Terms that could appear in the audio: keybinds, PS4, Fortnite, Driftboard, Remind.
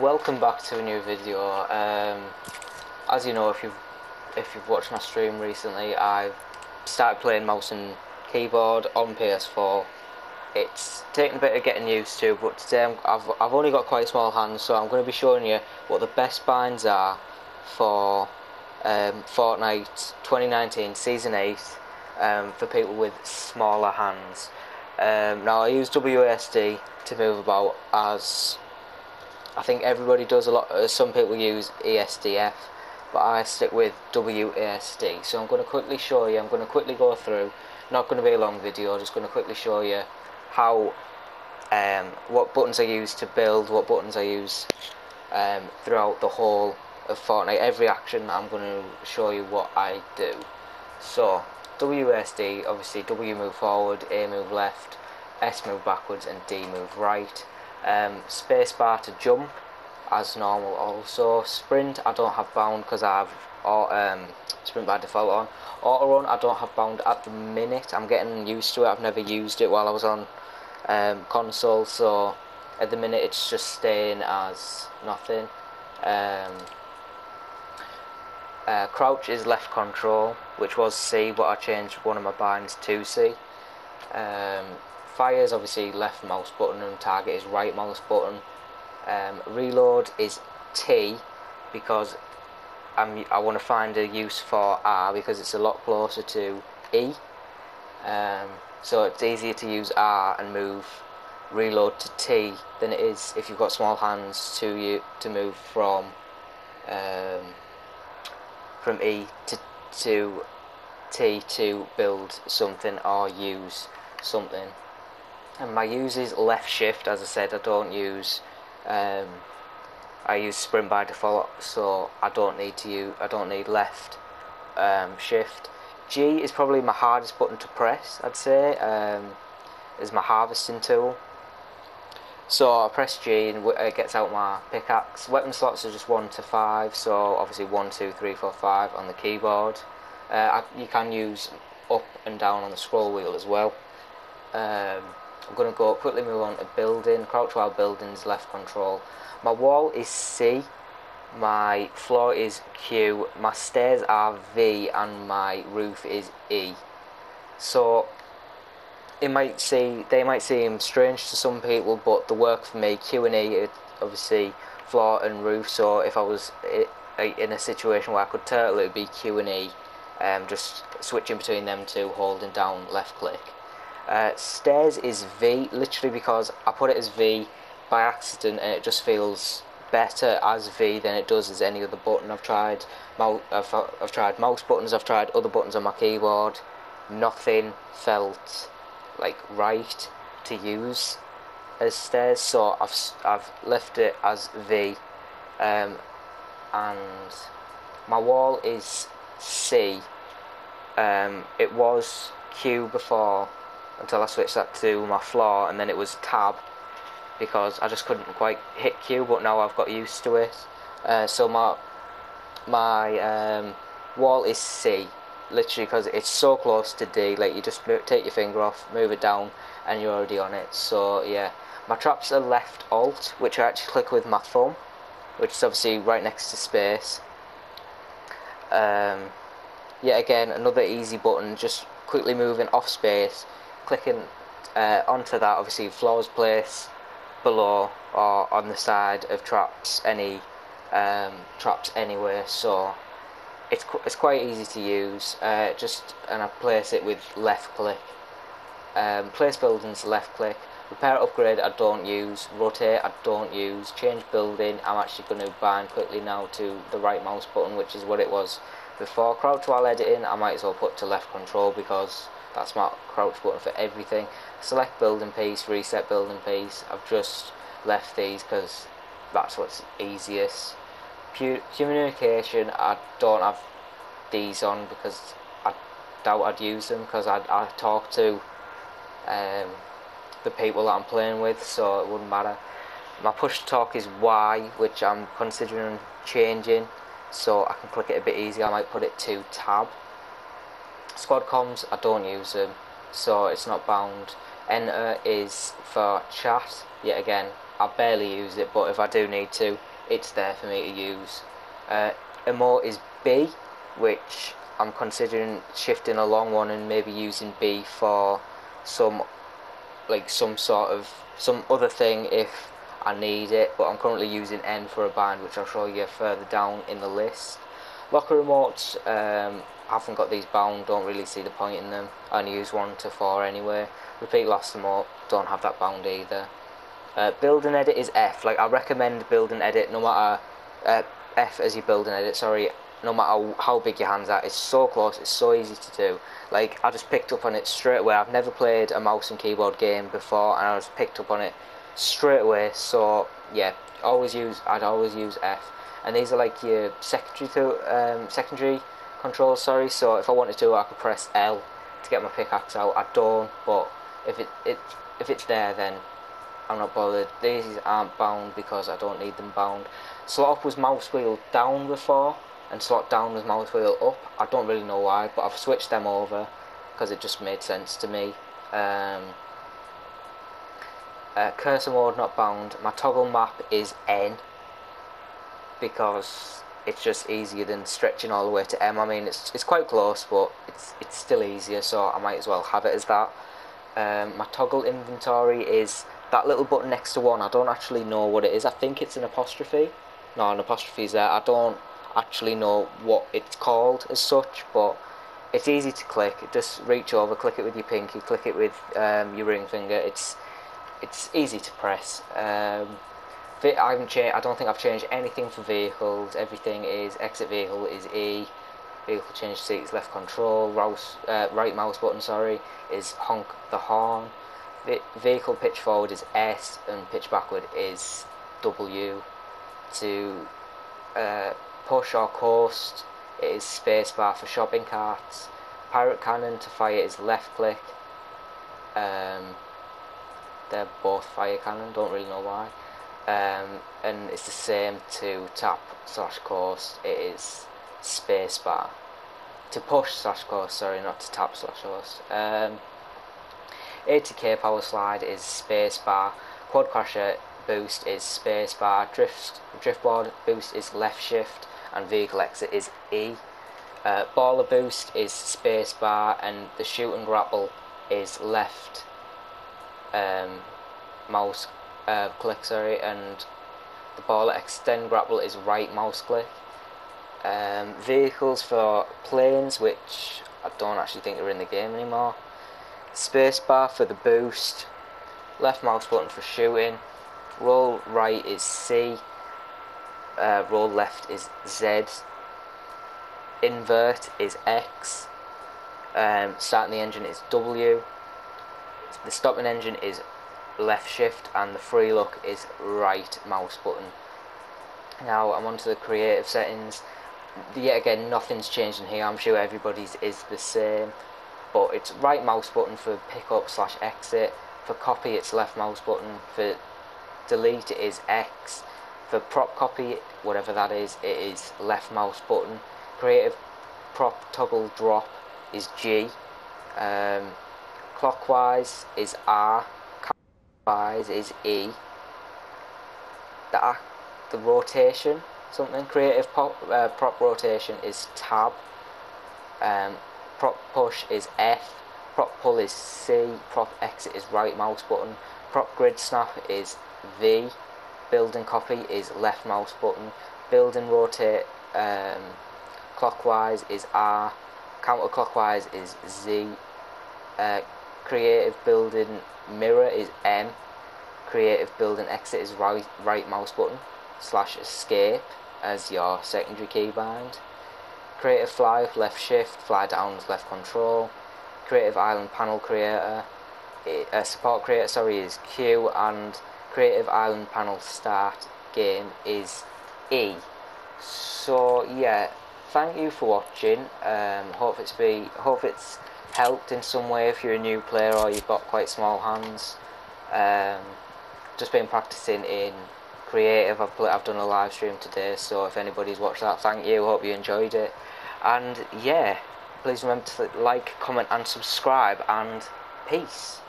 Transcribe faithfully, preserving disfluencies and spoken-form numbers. Welcome back to a new video. Um, as you know, if you've if you've watched my stream recently, I've started playing mouse and keyboard on P S four. It's taken a bit of getting used to, but today I'm, I've I've only got quite small hands, so I'm going to be showing you what the best binds are for um, Fortnite twenty nineteen Season eight um, for people with smaller hands. Um, now I use W A S D to move about, as I think everybody does. A lot, uh, some people use E S D F, but I stick with W A S D. So I'm going to quickly show you, I'm going to quickly go through, not going to be a long video, just going to quickly show you how, um, what buttons I use to build, what buttons I use um, throughout the whole of Fortnite. Every action I'm going to show you what I do. So W A S D, obviously W move forward, A move left, S move backwards and D move right. Um, spacebar to jump as normal. Also sprint, I don't have bound because I have or, um, sprint by default on. Auto run, I don't have bound at the minute, I'm getting used to it. I've never used it while I was on um, console, so at the minute it's just staying as nothing. um, uh, Crouch is left control, which was C, but I changed one of my binds to C. um, Fire is obviously left mouse button and target is right mouse button. Um, reload is T because I'm, I want to find a use for R because it's a lot closer to E. Um, so it's easier to use R and move reload to T than it is if you've got small hands to you to move from um, from E to, to T to build something or use something. And my use is left shift. As I said, I don't use um, I use sprint by default, so I don't need to use, I don't need left um, shift. G is probably my hardest button to press, I'd say. Um, is my harvesting tool, so I press G and it gets out my pickaxe. Weapon slots are just one to five, so obviously one, two, three, four, five on the keyboard. uh, I, you can use up and down on the scroll wheel as well. um, I'm going to go quickly move on to building. Crouch while building is left control. My wall is C, my floor is Q, my stairs are V and my roof is E. So it might see, they might seem strange to some people, but the work for me, Q and E, obviously floor and roof. So if I was in a situation where I could turtle, it would be Q and E, um, just switching between them two, holding down left click. Uh, stairs is V, literally because I put it as V by accident and it just feels better as V than it does as any other button. I've tried, I've, I've tried mouse buttons, I've tried other buttons on my keyboard, nothing felt like right to use as stairs, so I've, I've left it as V. Um, and my wall is C. Um, it was Q before, until I switched that to my floor, and then it was tab because I just couldn't quite hit Q, but now I've got used to it. Uh, so my my um, wall is C, literally because it's so close to D, like you just move, take your finger off, move it down and you're already on it. So yeah, my traps are left alt, which I actually click with my thumb, which is obviously right next to space. Um, yet again, another easy button, just quickly moving off space, clicking uh, onto that. Obviously floors place below or on the side of traps, any um, traps anywhere, so it's, qu it's quite easy to use. Uh, just and I place it with left click. Um, place buildings left click. Repair upgrade I don't use. Rotate I don't use. Change building I'm actually going to bind quickly now to the right mouse button, which is what it was before. Crouch while editing I might as well put to left control because that's my crouch button for everything. Select building piece, reset building piece. I've just left these because that's what's easiest. Pu communication, I don't have these on because I doubt I'd use them because I, I talk to um, the people that I'm playing with, so it wouldn't matter. My push to talk is Y, which I'm considering changing so I can click it a bit easier. I might put it to tab. Squad comms, I don't use them, so it's not bound. Enter is for chat. Yet again, I I barely use it, but if I do need to, it's there for me to use. Uh, emote is B, which I'm considering shifting a long one and maybe using B for some, like some sort of, some other thing if I need it, but I'm currently using N for a bind, which I'll show you further down in the list. Locker remotes, um, I haven't got these bound, don't really see the point in them. I only use one to four anyway. Repeat last remote, don't have that bound either. Uh, build and edit is F, like I recommend build and edit no matter, uh, F as you build and edit, sorry, no matter how big your hands are. It's so close, it's so easy to do. Like, I just picked up on it straight away. I've never played a mouse and keyboard game before, and I just picked up on it straight away. So yeah, always use, I'd always use F. And these are like your secondary to, um, secondary controls, sorry. So if I wanted to, I could press L to get my pickaxe out. I don't, but if it, it if it's there, then I'm not bothered. These aren't bound because I don't need them bound. Slot up was mouse wheel down before, and slot down was mouse wheel up. I don't really know why, but I've switched them over because it just made sense to me. Um, uh, cursor mode not bound. My toggle map is N because it's just easier than stretching all the way to M. I mean, it's it's quite close, but it's it's still easier, so I might as well have it as that. Um, my toggle inventory is that little button next to one. I don't actually know what it is. I think it's an apostrophe. No, an apostrophe is there. I don't actually know what it's called as such, but it's easy to click. Just reach over, click it with your pinky, click it with um, your ring finger. It's it's easy to press. Um, I haven't changed. I don't think I've changed anything for vehicles. Everything is exit vehicle is E. Vehicle change seats left control. Rouse, uh, right mouse button. Sorry, is honk the horn. The vehicle pitch forward is S and pitch backward is W. To uh, push or coast it is spacebar for shopping carts. Pirate cannon to fire is left click. Um, they're both fire cannon. Don't really know why. Um, and it's the same to tap slash coast. It is spacebar. To push slash coast. Sorry, not to tap slash coast. Um, eighty K power slide is spacebar. Quad crasher boost is spacebar. Drift driftboard boost is left shift, and vehicle exit is E. Uh, baller boost is spacebar, and the shoot and grapple is left um, mouse uh, click. Sorry, and the baller extend grapple is right mouse click. Um, vehicles for planes, which I don't actually think are in the game anymore. Spacebar for the boost, left mouse button for shooting, roll right is C, uh, roll left is Z, invert is X, um, starting the engine is W, the stopping engine is left shift, and the free look is right mouse button. Now I'm onto the creative settings. Yet again, nothing's changed in here. I'm sure everybody's is the same. But it's right mouse button for pick up slash exit. For copy, it's left mouse button. For delete, it is X. For prop copy, whatever that is, it is left mouse button. Creative prop toggle drop is G. Um, clockwise is R. Counterclockwise is E. The, the rotation, something. Creative pop, uh, prop rotation is tab. Um, Prop push is F, prop pull is C, prop exit is right mouse button, prop grid snap is V, build and copy is left mouse button, build and rotate um, clockwise is R, counterclockwise is Z, uh, creative building mirror is M, creative building exit is right, right mouse button, slash escape as your secondary keybind. Creative fly, left shift, fly down is left control. Creative island panel creator, uh, support creator, sorry, is Q, and creative island panel start game is E. So yeah, thank you for watching. Um, hope it's be, hope it's helped in some way if you're a new player or you've got quite small hands. Um, just been practicing in creative. I've, pl I've done a live stream today, so if anybody's watched that, thank you, hope you enjoyed it. And yeah, please remember to like, comment and subscribe, and peace.